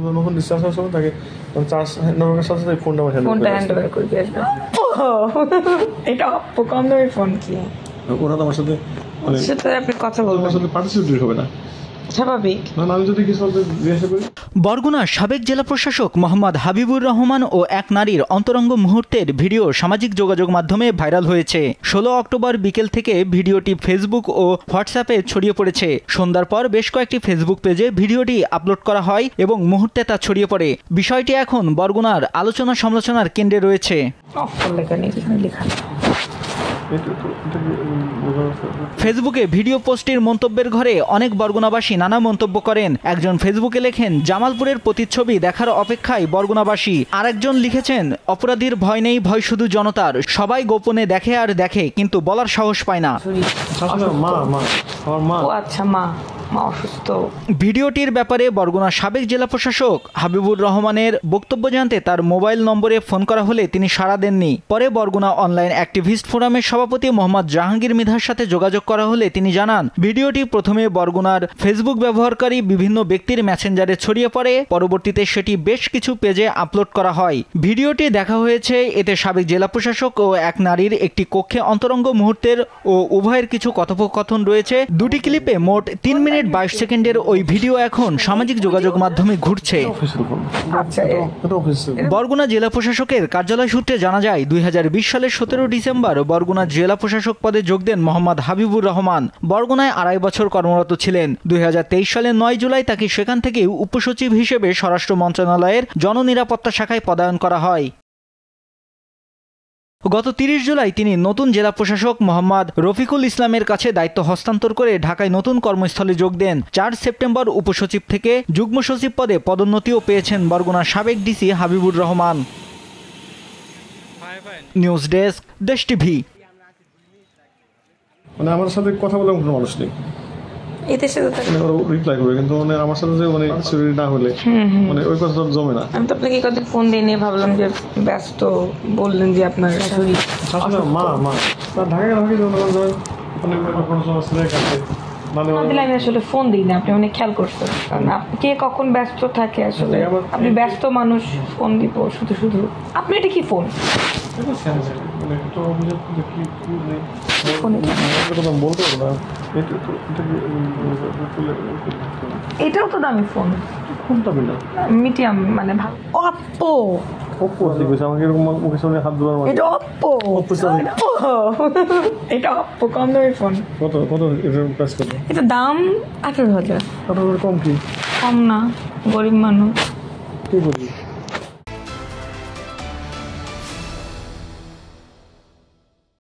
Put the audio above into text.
বরগুনা সাবেক জেলা প্রশাসক মোহাম্মদ হাবিবুর রহমান ও এক নারীর অন্তরঙ্গ মুহূর্তের ভিডিও সামাজিক যোগাযোগ মাধ্যমে ভাইরাল হয়েছে। 16 অক্টোবর বিকেল থেকে ভিডিওটি ফেসবুক ও হোয়াটসঅ্যাপে ছড়িয়ে পড়েছে। সন্ধ্যার পর বেশ কয়েকটি ফেসবুক পেজে ভিডিওটি আপলোড করা হয় এবং মুহূর্তে তা ছড়িয়ে পড়ে। বিষয়টি এখন বরগুনার আলোচনা সমালোচনার কেন্দ্রে রয়েছে। ফেসবুকে ভিডিও পোস্টের মন্তব্যের ঘরে অনেক বরগুনাবাসী নানা মন্তব্য করেন। একজন ফেসবুকে লেখেন, জামালপুরের প্রতিচ্ছবি দেখার অপেক্ষায় বরগুনাবাসী। আরেকজন লিখেছেন, অপরাধীর ভয় নেই, ভয় শুধু জনতার। সবাই গোপনে দেখে আর দেখে, কিন্তু বলার সাহস পায় না। ভিডিওটির ব্যাপারে বরগুনা সাবেক জেলা প্রশাসক হাবিবুর রহমানের বক্তব্য জানতে তার মোবাইল নম্বরে ফোন করা হলে তিনি সাড়া দেননি। পরে বরগুনা অনলাইন অ্যাক্টিভিস্ট ফোরামের সভাপতি মোহাম্মদ জাহাঙ্গীর মিধার সাথে যোগাযোগ করা হলে তিনি জানান, ভিডিওটি প্রথমে বরগুনার ফেসবুক ব্যবহারকারী বিভিন্ন ব্যক্তির মেসেঞ্জারে ছড়িয়ে পড়ে। পরবর্তীতে সেটি বেশ কিছু পেজে আপলোড করা হয়। ভিডিওটি দেখা হয়েছে, এতে সাবেক জেলা প্রশাসক ও এক নারীর একটি কক্ষে অন্তরঙ্গ মুহূর্তের ও উভয়ের কিছু কথোপকথন রয়েছে। দুটি ক্লিপে মোট 3 মিনিট 22 সেকেন্ডের ওই ভিডিও এখন সামাজিক যোগাযোগ মাধ্যমে ঘুরছে। বরগুনা জেলা প্রশাসকের কার্যালয় সূত্রে জানা যায়, 2020 সালের 17 ডিসেম্বর বরগুনা জেলা প্রশাসক পদে যোগ দেন মোহাম্মদ হাবিবুর রহমান। বরগুনায় 2.5 বছর কর্মরত ছিলেন। 2023 সালের 9 জুলাই তাকে সেখান থেকে উপসচিব হিসেবে স্বরাষ্ট্র মন্ত্রণালয়ের জননিরাপত্তা শাখায় পদায়ন করা হয়। গত 30 জুলাই তিনি নতুন জেলা প্রশাসক মোহাম্মদ রফিকুল ইসলামের কাছে দায়িত্ব হস্তান্তর করে ঢাকায় নতুন কর্মস্থলে যোগ দেন। 4 সেপ্টেম্বর উপসচিব থেকে যুগ্ম সচিব পদে পদোন্নতিও পেয়েছেন বরগুনার সাবেক DC Habibur Rahman. News desk, Desh TV. আমার সাথে কথা বলার কোনো মানুষ নেই। ফোন দিই না, আপনি অনেক খেয়াল করছেন, কে কখন ব্যস্ত থাকে। আসলে আপনি ব্যস্ত মানুষ, ফোন দিব শুধু শুধু? আপনি এটা কি ফোন? এটাও তো দামি ফোন, খুব দামি না, মিডিয়াম, মানে Oppo। কম দামি ফোন, এটা দাম 18,000। কম না, গরিব মানুষ।